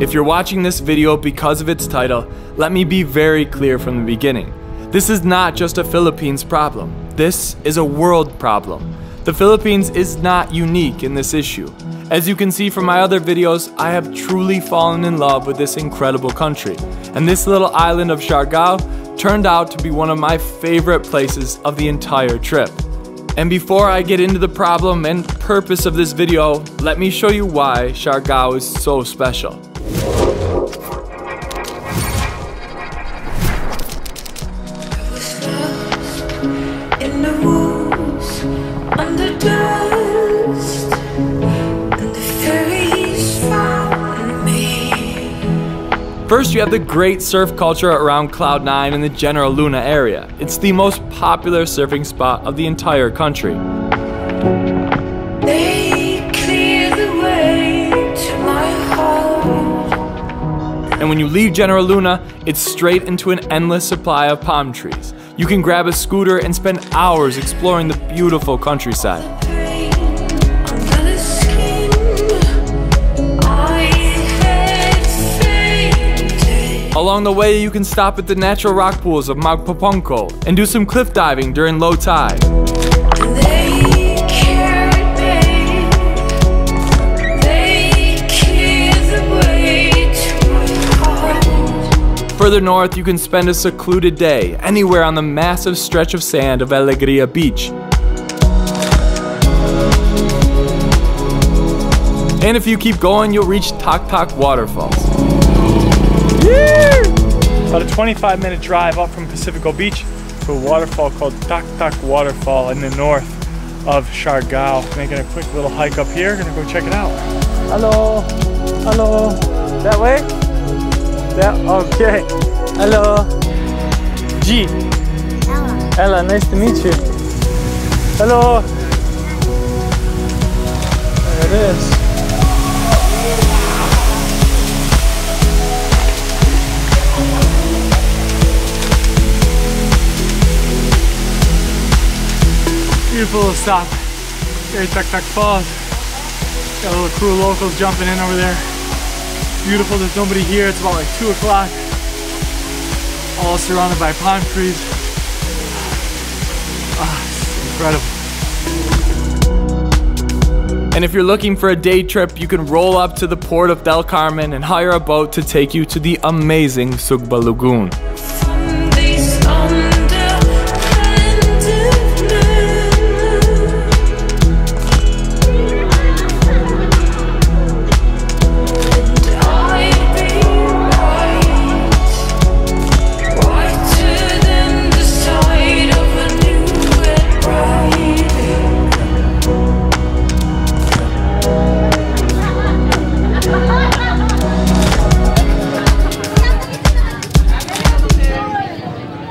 If you're watching this video because of its title, let me be very clear from the beginning. This is not just a Philippines problem. This is a world problem. The Philippines is not unique in this issue. As you can see from my other videos, I have truly fallen in love with this incredible country, and this little island of Siargao turned out to be one of my favorite places of the entire trip. And before I get into the problem and purpose of this video, let me show you why Siargao is so special. First, you have the great surf culture around Cloud 9 in the General Luna area. It's the most popular surfing spot of the entire country. They clear the way to my home. And when you leave General Luna, it's straight into an endless supply of palm trees. You can grab a scooter and spend hours exploring the beautiful countryside. Along the way, you can stop at the natural rock pools of Magpupunko and do some cliff diving during low tide. Further north, you can spend a secluded day anywhere on the massive stretch of sand of Alegria Beach. And if you keep going, you'll reach Taktak Waterfalls. About a 25-minute drive up from Pacifico Beach to a waterfall called Taktak Waterfall in the north of Siargao. Making a quick little hike up here, gonna go check it out. Hello, hello, that way? That, okay, hello. G. Ella. Ella, nice to meet you. Hello. There it is. Beautiful stop here at Taktak Falls. Got a little crew of locals jumping in over there. Beautiful, there's nobody here. It's about like 2 o'clock. All surrounded by palm trees. Incredible. And if you're looking for a day trip, you can roll up to the port of Del Carmen and hire a boat to take you to the amazing Sugba Lagoon.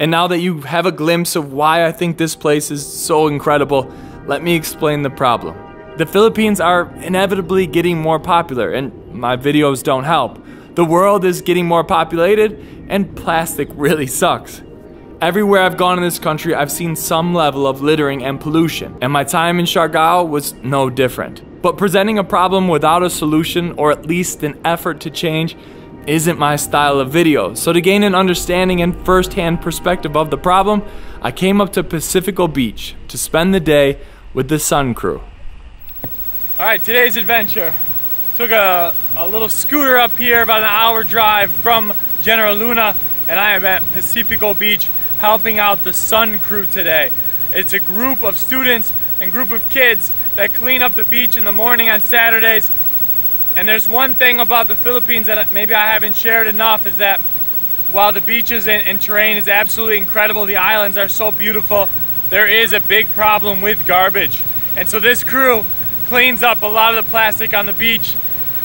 And now that you have a glimpse of why I think this place is so incredible, let me explain the problem. The Philippines are inevitably getting more popular, and my videos don't help. The world is getting more populated, and plastic really sucks. Everywhere I've gone in this country, I've seen some level of littering and pollution, and my time in Siargao was no different. But presenting a problem without a solution, or at least an effort to change, isn't my style of video. So to gain an understanding and first-hand perspective of the problem, I came up to Pacifico Beach to spend the day with the Sun Crew. All right, today's adventure. Took a little scooter up here, about an hour drive from General Luna, and I am at Pacifico Beach helping out the Sun Crew today. It's a group of students and group of kids that clean up the beach in the morning on Saturdays. And there's one thing about the Philippines that maybe I haven't shared enough is that while the beaches and terrain is absolutely incredible, the islands are so beautiful, there is a big problem with garbage. And so this crew cleans up a lot of the plastic on the beach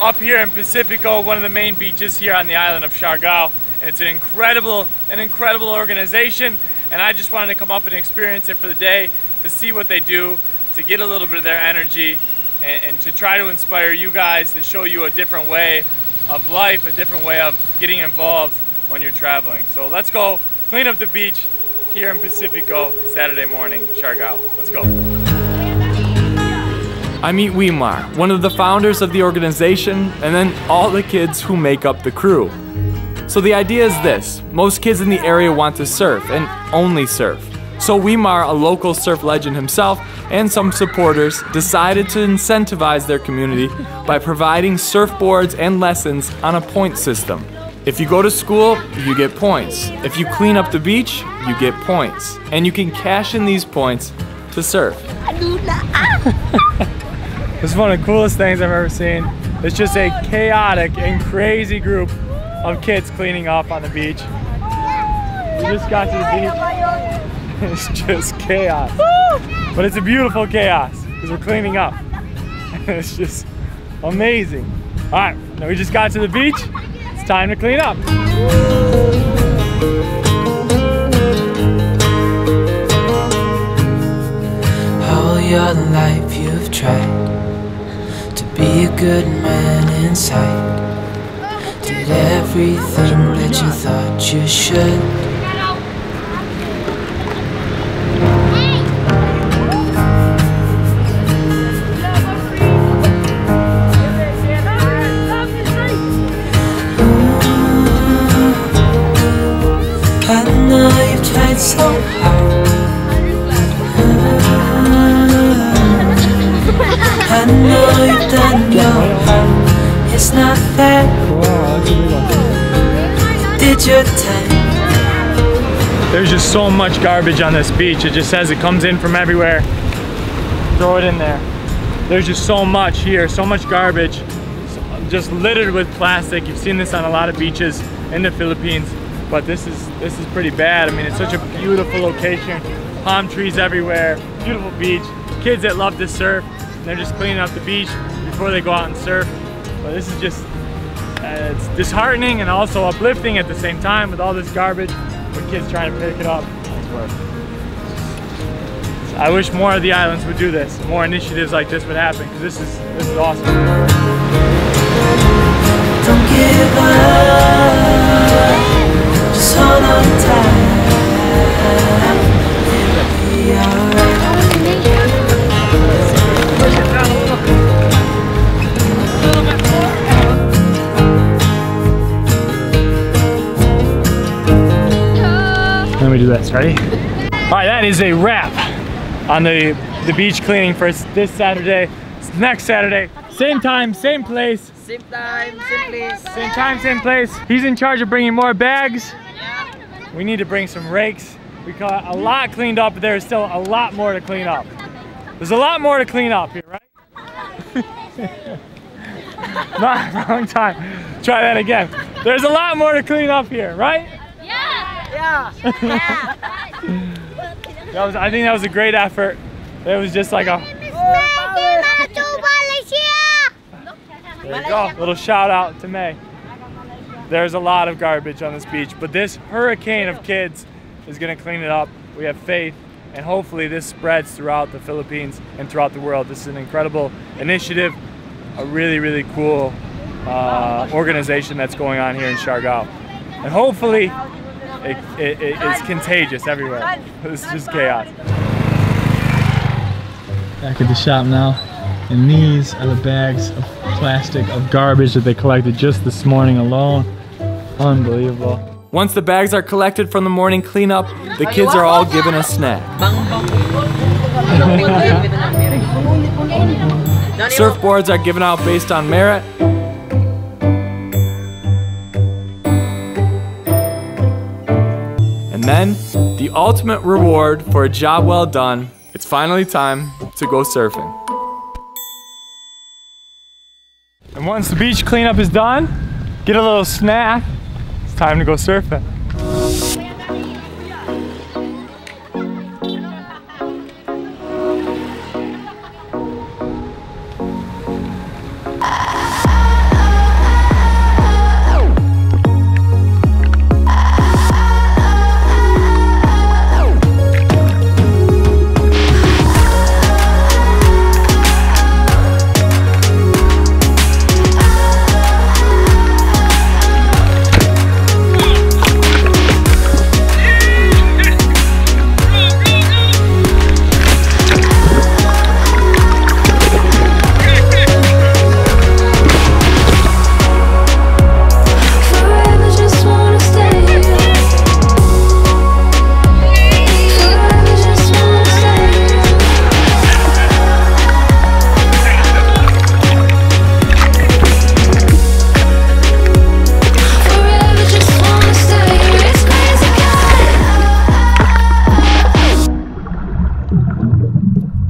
up here in Pacifico, one of the main beaches here on the island of Siargao. And it's an incredible organization, and I just wanted to come up and experience it for the day to see what they do, to get a little bit of their energy, and to try to inspire you guys, to show you a different way of life, a different way of getting involved when you're traveling. So let's go clean up the beach here in Pacifico, Saturday morning, Siargao. Let's go. I meet Wilmar, one of the founders of the organization, and then all the kids who make up the crew. So the idea is this, most kids in the area want to surf, and only surf. So Wilmar, a local surf legend himself, and some supporters decided to incentivize their community by providing surfboards and lessons on a point system. If you go to school, you get points. If you clean up the beach, you get points. And you can cash in these points to surf. This is one of the coolest things I've ever seen. It's just a chaotic and crazy group of kids cleaning up on the beach. We just got to the beach. It's just chaos. But it's a beautiful chaos because we're cleaning up. It's just amazing. All right, now we just got to the beach. It's time to clean up. All your life you've tried to be a good man inside. Did everything that you thought you should. So hard. I know you don't know how. It's not fair. You did your time. There's just so much garbage on this beach. It just says it comes in from everywhere. Throw it in there. There's just so much here, so much garbage. Just littered with plastic. You've seen this on a lot of beaches in the Philippines. But this is pretty bad. I mean, it's such a beautiful location. Palm trees everywhere, beautiful beach. Kids that love to surf, they're just cleaning up the beach before they go out and surf. But this is just, it's disheartening and also uplifting at the same time with all this garbage, with kids trying to pick it up. I wish more of the islands would do this. More initiatives like this would happen, because this is awesome. Don't give up. Let me do this, ready? All right, that is a wrap on the beach cleaning for this Saturday. It's next Saturday, same time, same place. Same time, same place. Same time, same place. He's in charge of bringing more bags. We need to bring some rakes. We got a lot cleaned up, but there's still a lot more to clean up. There's a lot more to clean up here, right? Not wrong time. Try that again. There's a lot more to clean up here, right? Yeah. Yeah. I think that was a great effort. It was just like a. There you go. Little shout out to May. There's a lot of garbage on this beach, but this hurricane of kids is gonna clean it up. We have faith, and hopefully this spreads throughout the Philippines and throughout the world. This is an incredible initiative, a really, really cool organization that's going on here in Siargao. And hopefully it's contagious everywhere. It's just chaos. Back at the shop now, and these are the bags of plastic, of garbage that they collected just this morning alone. Unbelievable. Once the bags are collected from the morning cleanup, the kids are all given a snack. Surfboards are given out based on merit. And then, the ultimate reward for a job well done, it's finally time to go surfing. And once the beach cleanup is done, get a little snack. Time to go surfing.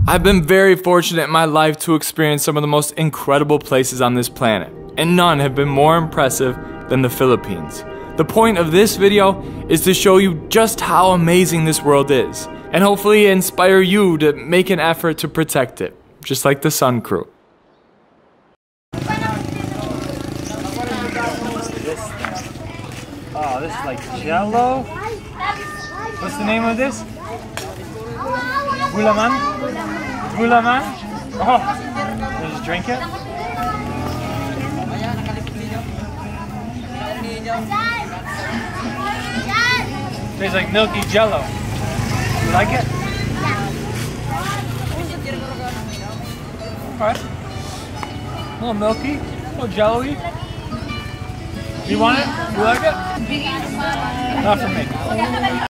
I've been very fortunate in my life to experience some of the most incredible places on this planet, and none have been more impressive than the Philippines. The point of this video is to show you just how amazing this world is, and hopefully inspire you to make an effort to protect it, just like the Sun Crew. Oh, this is like jello. What's the name of this? Gulaman? Gulaman? Oh, you just drink it? Tastes like milky jello. You like it? Alright. A little milky, a little jello-y. You want it? You like it? Not for me.